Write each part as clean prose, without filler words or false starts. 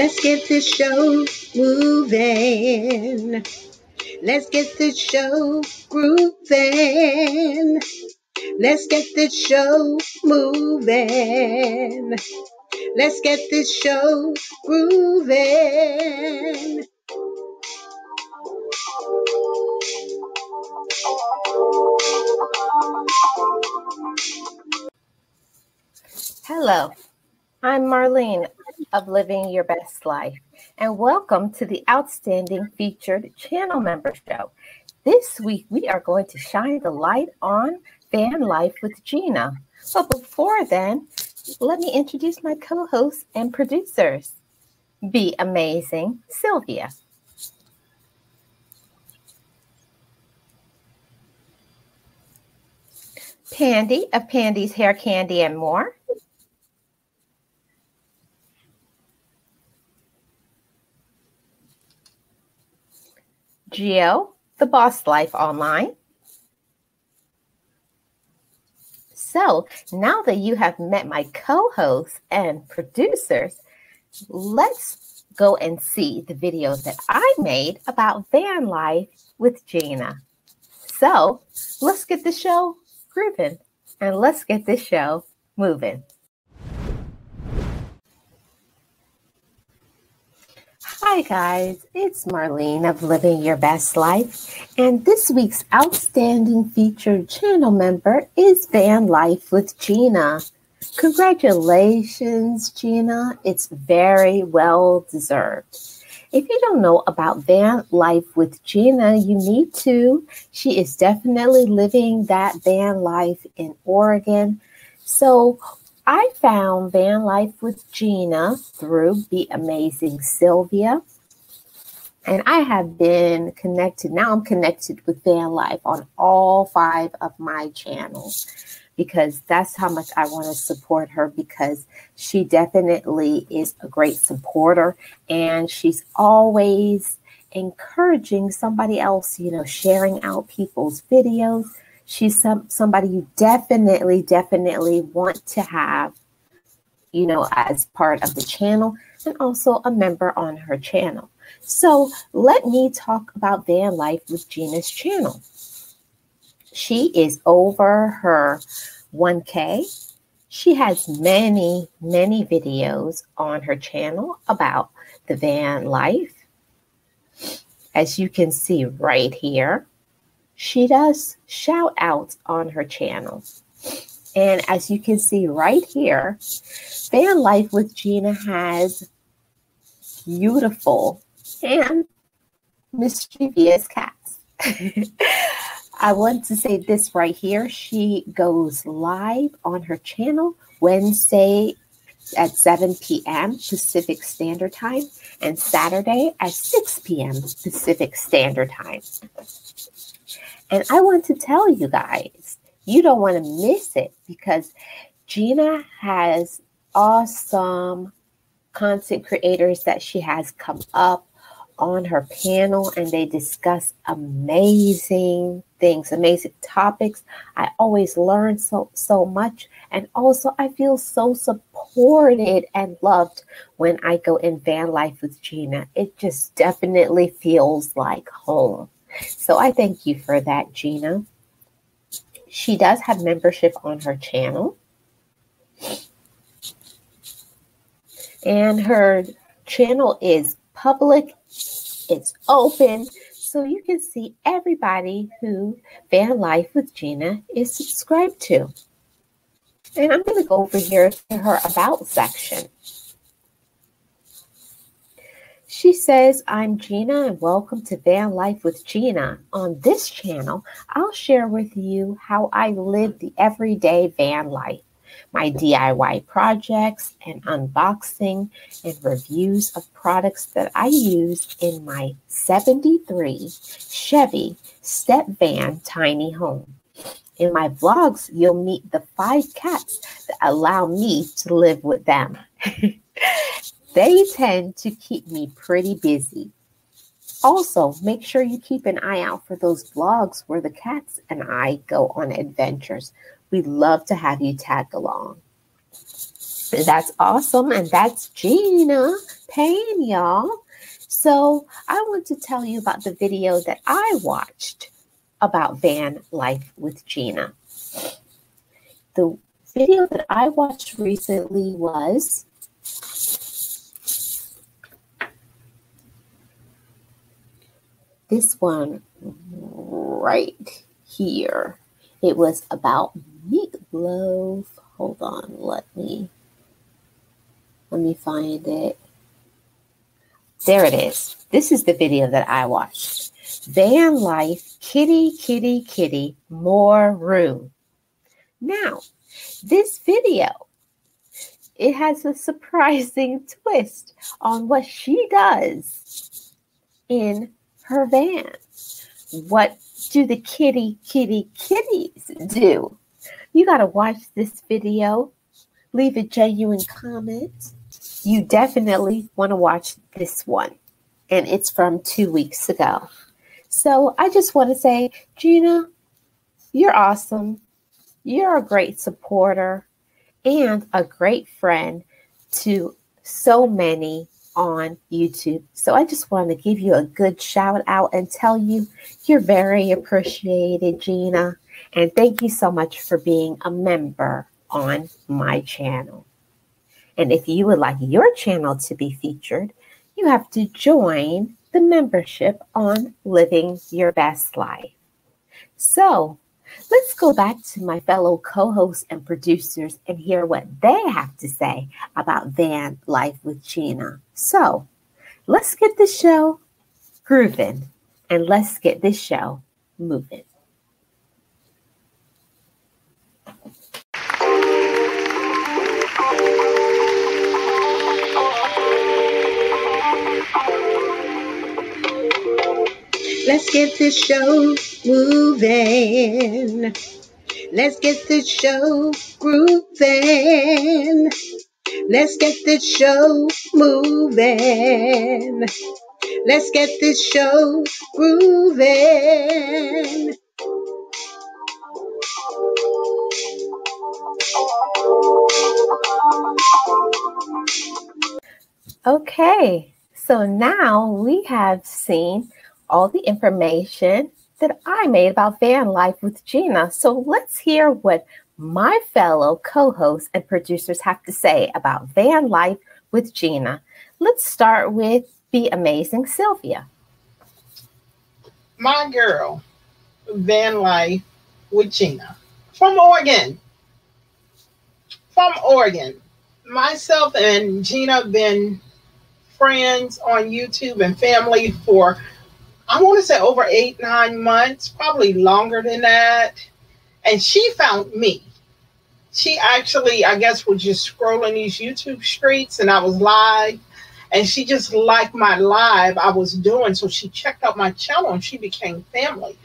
Let's get this show moving. Let's get this show grooving. Let's get this show moving. Let's get this show grooving. Hello, I'm Marlene of Living Your Best Life, and welcome to the Outstanding Featured Channel Member Show. This week, we are going to shine the light on Van Life with Gina. But before then, let me introduce my co-hosts and producers. Be Amazing Sylvia. Pandy of Pandy's Hair Candy and More. Geo, The Boss Life Online. So now that you have met my co-hosts and producers, let's go and see the video that I made about Van Life with Gina. So let's get the show grooving and let's get this show moving. Hi guys, it's Marlene of Living Your Best Life, and this week's Outstanding Featured Channel Member is Van Life with Gina. Congratulations, Gina. It's very well deserved. If you don't know about Van Life with Gina, you need to. She is definitely living that van life in Oregon. So I found Van Life with Gina through Be Amazing Sylvia, and I have been connected. Now I'm connected with Van Life on all 5 of my channels because that's how much I want to support her, because she definitely is a great supporter and she's always encouraging somebody else, you know, sharing out people's videos. She's somebody you definitely want to have, you know, as part of the channel and also a member on her channel. So let me talk about Van Life with Gina's channel. She is over her 1K. She has many videos on her channel about the van life. As you can see right here, she does shout outs on her channel. And as you can see right here, Van Life with Gina has beautiful and mischievous cats. I want to say this right here. She goes live on her channel Wednesday at 7 p.m. Pacific Standard Time and Saturday at 6 p.m. Pacific Standard Time. And I want to tell you guys, you don't want to miss it because Gina has awesome content creators that she has come up on her panel, and they discuss amazing things, amazing topics. I always learn so much, and also I feel so supported and loved when I go in Van Life with Gina. It just definitely feels like home. So I thank you for that, Gina. She does have membership on her channel. And her channel is public. It's open. So you can see everybody who Van Life with Gina is subscribed to. And I'm going to go over here to her About section. She says, I'm Gina and welcome to Van Life with Gina. On this channel, I'll share with you how I live the everyday van life, my DIY projects and unboxing and reviews of products that I use in my 73 Chevy step van tiny home. In my vlogs, you'll meet the 5 cats that allow me to live with them. They tend to keep me pretty busy. Also, make sure you keep an eye out for those vlogs where the cats and I go on adventures. We'd love to have you tag along. That's awesome. And that's Gina Payne, y'all. So I want to tell you about the video that I watched about Van Life with Gina. The video that I watched recently was this one right here. It was about meatloaf. Hold on, let me find it. There it is. This is the video that I watched. Van Life, Kitty, Kitty, Kitty, More Room. Now, this video, it has a surprising twist on what she does in her van. What do the kitty, kitty, kitties do? You got to watch this video. Leave a genuine comment. You definitely want to watch this one. And it's from 2 weeks ago. So I just want to say, Gina, you're awesome. You're a great supporter and a great friend to so many on YouTube. So I just want to give you a good shout out and tell you you're very appreciated, Gina. And thank you so much for being a member on my channel. And if you would like your channel to be featured, you have to join the membership on Living Your Best Life. So let's go back to my fellow co-hosts and producers and hear what they have to say about Van Life with Gina. So let's get this show grooving and let's get this show moving. Let's get this show moving. Let's get this show grooving. Let's get this show moving. Let's get this show grooving. Okay, so now we have seen all the information that I made about Van Life with Gina. So let's hear what my fellow co-hosts and producers have to say about Van Life with Gina. Let's start with Be Amazing Sylvia. My girl, Van Life with Gina. From Oregon. From Oregon. Myself and Gina have been friends on YouTube and family for I want to say over 8, 9 months, probably longer than that. And she found me. She actually, I guess, was just scrolling these YouTube streets and I was live. And she just liked my live I was doing. So she checked out my channel and she became family.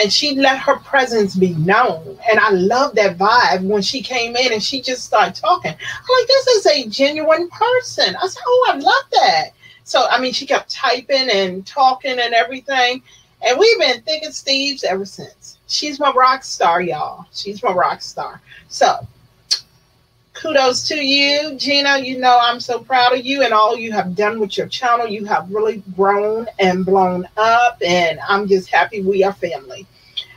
And she let her presence be known. And I love that vibe when she came in and she just started talking. I'm like, this is a genuine person. I said, oh, I love that. So, I mean, she kept typing and talking and everything. And we've been thick as thieves ever since. She's my rock star, y'all. She's my rock star. So, kudos to you, Gina. You know, I'm so proud of you and all you have done with your channel. You have really grown and blown up. And I'm just happy we are family.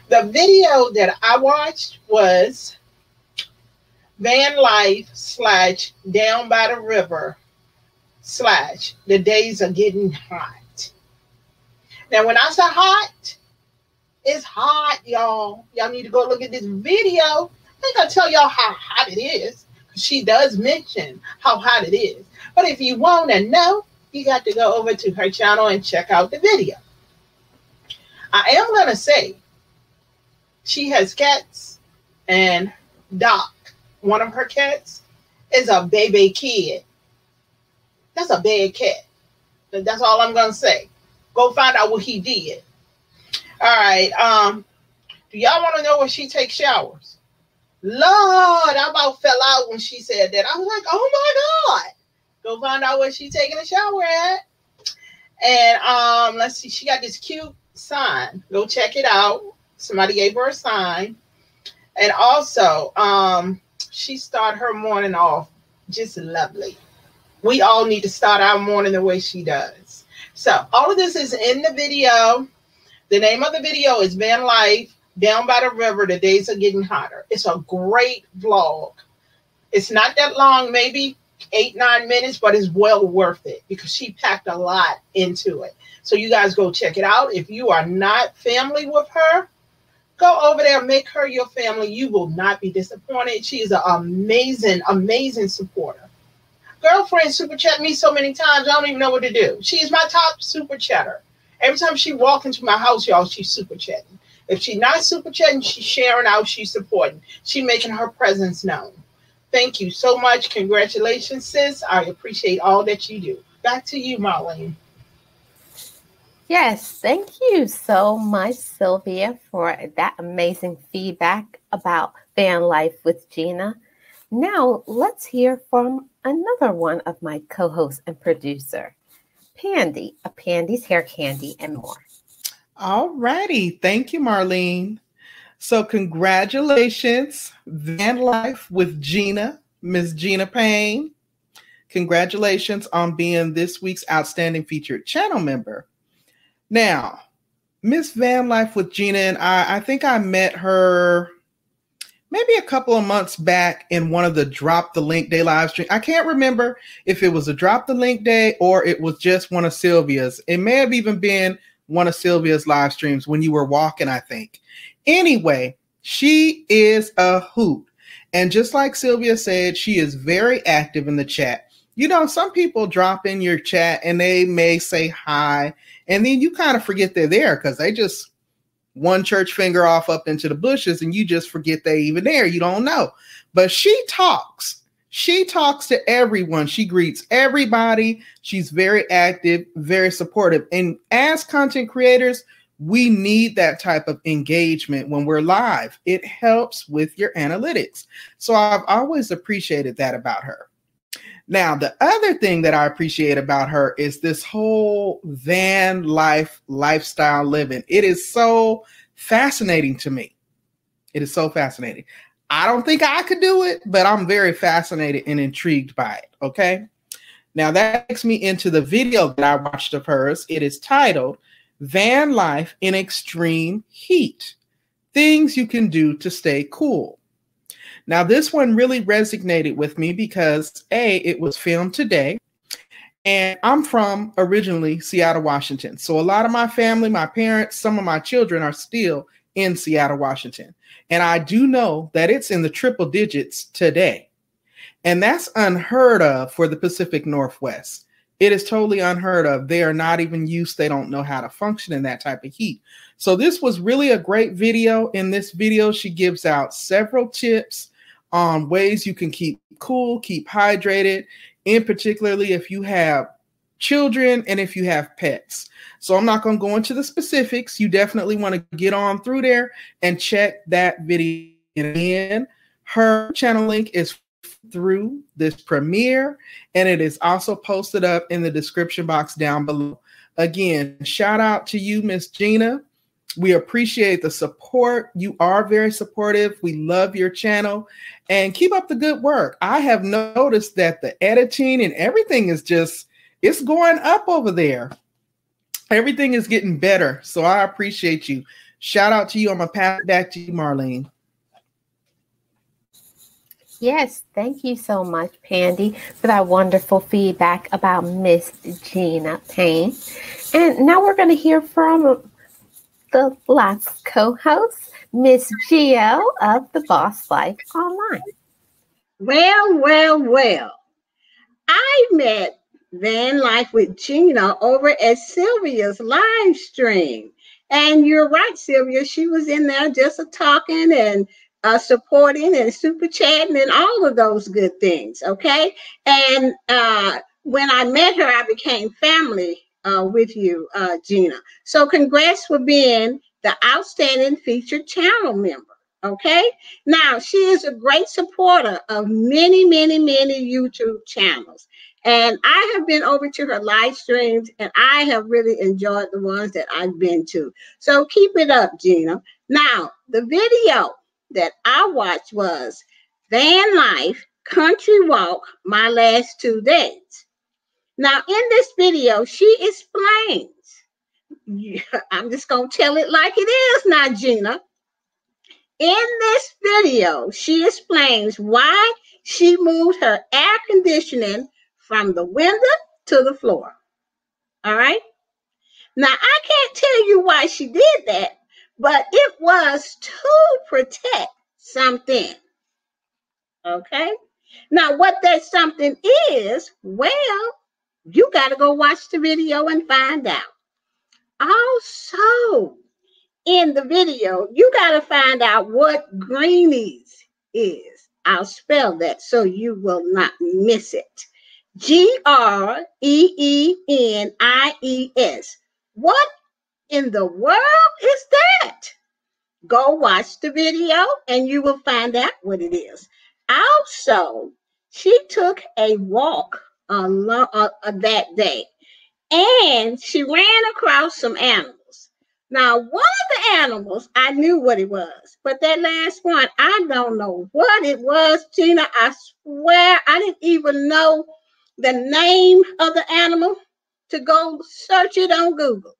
The video that I watched was Van Life / Down by the River. / the days are getting hot. Now, when I say hot, it's hot, y'all. Y'all need to go look at this video. I think I'll tell y'all how hot it is. She does mention how hot it is. But if you want to know, you got to go over to her channel and check out the video. I am going to say she has cats, and Doc, one of her cats, is a baby kid. That's a bad cat. That's all I'm going to say. Go find out what he did. All right. Do y'all want to know where she takes showers? Lord, I about fell out when she said that. I was like, oh, my God. Go find out where she's taking a shower at. And let's see. She got this cute sign. Go check it out. Somebody gave her a sign. And also, she started her morning off just lovely. We all need to start our morning the way she does. So all of this is in the video. The name of the video is Van Life Down by the River. The days are getting hotter. It's a great vlog. It's not that long, maybe 8-9 minutes, but it's well worth it because she packed a lot into it. So you guys go check it out. If you are not family with her, go over there, make her your family. You will not be disappointed. She is an amazing, amazing supporter. Girlfriend super chat me so many times, I don't even know what to do. She's my top super chatter. Every time she walks into my house, y'all, she's super chatting. If she's not super chatting, she's sharing out, she's supporting. She's making her presence known. Thank you so much. Congratulations, sis. I appreciate all that you do. Back to you, Marlene. Yes, thank you so much, Sylvia, for that amazing feedback about Van Life with Gina. Now, let's hear from another one of my co-hosts and producer, Pandy of Pandy's Hair Candy and More. All righty. Thank you, Marlene. So congratulations, Van Life with Gina, Miss Gina Payne. Congratulations on being this week's Outstanding Featured Channel member. Now, Miss Van Life with Gina and I think I met her maybe a couple of months back in one of the Drop the Link Day live stream. I can't remember if it was a Drop the Link Day or it was just one of Sylvia's. It may have even been one of Sylvia's live streams when you were walking, I think. Anyway, she is a hoot. And just like Sylvia said, she is very active in the chat. You know, some people drop in your chat and they may say hi, and then you kind of forget they're there because they just one church finger off up into the bushes and you just forget they even there. You don't know. But she talks. She talks to everyone. She greets everybody. She's very active, very supportive. And as content creators, we need that type of engagement when we're live. It helps with your analytics. So I've always appreciated that about her. Now, the other thing that I appreciate about her is this whole van life lifestyle living. It is so fascinating to me. It is so fascinating. I don't think I could do it, but I'm very fascinated and intrigued by it, okay? Now, that takes me into the video that I watched of hers. It is titled, Van Life in Extreme Heat, Things You Can Do to Stay Cool. Now, this one really resonated with me because, A, it was filmed today, and I'm from originally Seattle, Washington. So a lot of my family, my parents, some of my children are still in Seattle, Washington. And I do know that it's in the triple digits today. And that's unheard of for the Pacific Northwest. It is totally unheard of. They are not even used. They don't know how to function in that type of heat. So this was really a great video. In this video, she gives out several tips on ways you can keep cool, keep hydrated, in particularly if you have children and if you have pets. So I'm not going to go into the specifics. You definitely want to get on through there and check that video in. Her channel link is through this premiere, and it is also posted up in the description box down below. Again, shout out to you, Miss Gina. We appreciate the support. You are very supportive. We love your channel and keep up the good work. I have noticed that the editing and everything is just, it's going up over there. Everything is getting better. So I appreciate you. Shout out to you. I'm going to pass it back to you, Marlene. Yes, thank you so much, Pandy, for that wonderful feedback about Miss Gina Payne. And now we're going to hear from the last co-host, Miss Geo of The Boss Life Online. Well, I met Van Life with Gina over at Sylvia's live stream. And you're right, Sylvia, she was in there just talking and supporting and super chatting and all of those good things, okay? And when I met her, I became family with you, Gina. So congrats for being the Outstanding Featured Channel member, okay? Now, she is a great supporter of many YouTube channels. And I have been over to her live streams, and I have really enjoyed the ones that I've been to. So keep it up, Gina. Now, the video that I watched was Van Life country walk my last 2 days. Now, in this video, she explains. I'm just going to tell it like it is now, Gina. In this video, she explains why she moved her air conditioning from the window to the floor. All right. Now, I can't tell you why she did that, but it was to protect something. Okay. Now, what that something is, well, you got to go watch the video and find out. Also, in the video, you got to find out what Greenies is. I'll spell that so you will not miss it. Greenies. What in the world is that? Go watch the video and you will find out what it is. Also, she took a walk that day and she ran across some animals. Now, one of the animals, I knew what it was, but that last one, I don't know what it was, Gina. I swear I didn't even know the name of the animal to go search it on Google.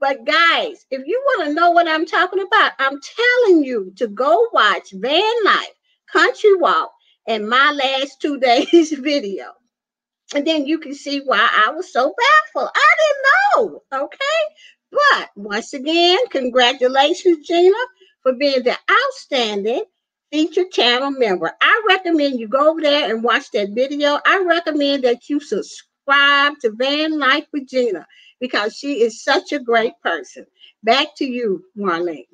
But guys, if you want to know what I'm talking about, I'm telling you to go watch Van Life, Country Walk, and my last 2 days video. And then you can see why I was so baffled. I didn't know, okay? But once again, congratulations, Gina, for being the outstanding featured channel member. I recommend you go over there and watch that video. I recommend that you subscribe to Van Life with Gina because she is such a great person. Back to you, Marlene.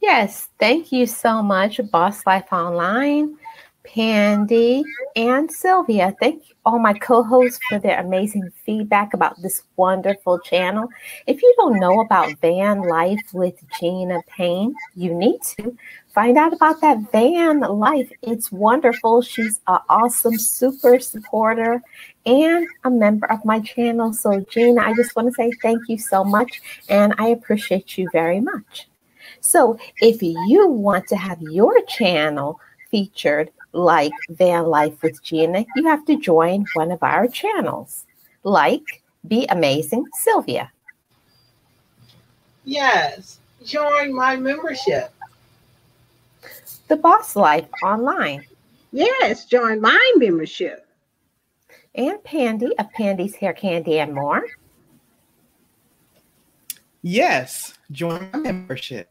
Yes, thank you so much, Boss Life Online, Pandy, and Sylvia. Thank you, all my co-hosts, for their amazing feedback about this wonderful channel. If you don't know about Van Life with Gina Payne, you need to find out about that Van Life. It's wonderful. She's an awesome super supporter and a member of my channel. So Gina, I just want to say thank you so much, and I appreciate you very much. So if you want to have your channel featured like Van Life with Gina, you have to join one of our channels, like Be Amazing Sylvia. Yes, join my membership. The Boss Life Online. Yes, join my membership. And Pandy of Pandy's Hair Candy and More. Yes, join my membership.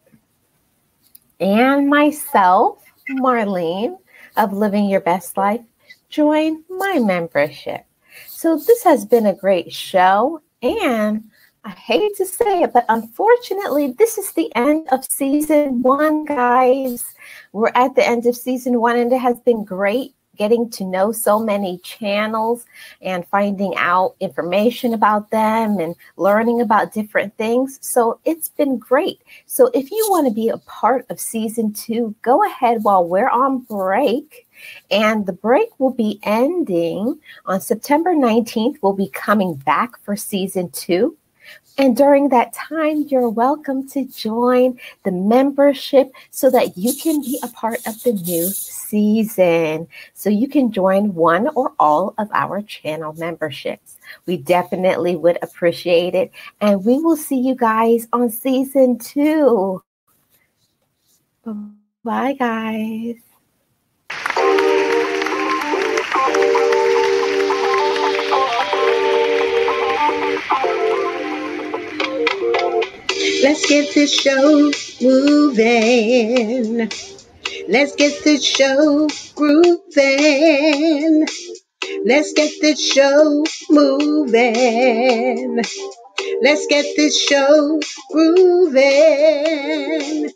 And myself, Marlene, of Living Your Best Life, join my membership. So this has been a great show, and I hate to say it, but unfortunately, this is the end of season one, guys. We're at the end of season one, and it has been great getting to know so many channels and finding out information about them and learning about different things. So it's been great. So if you want to be a part of season two, go ahead while we're on break. And the break will be ending on September 19th. We'll be coming back for season two. And during that time, you're welcome to join the membership so that you can be a part of the new season. So you can join one or all of our channel memberships. We definitely would appreciate it. And we will see you guys on season two. Bye, guys. Let's get this show moving. Let's get this show grooving. Let's get this show moving. Let's get this show grooving.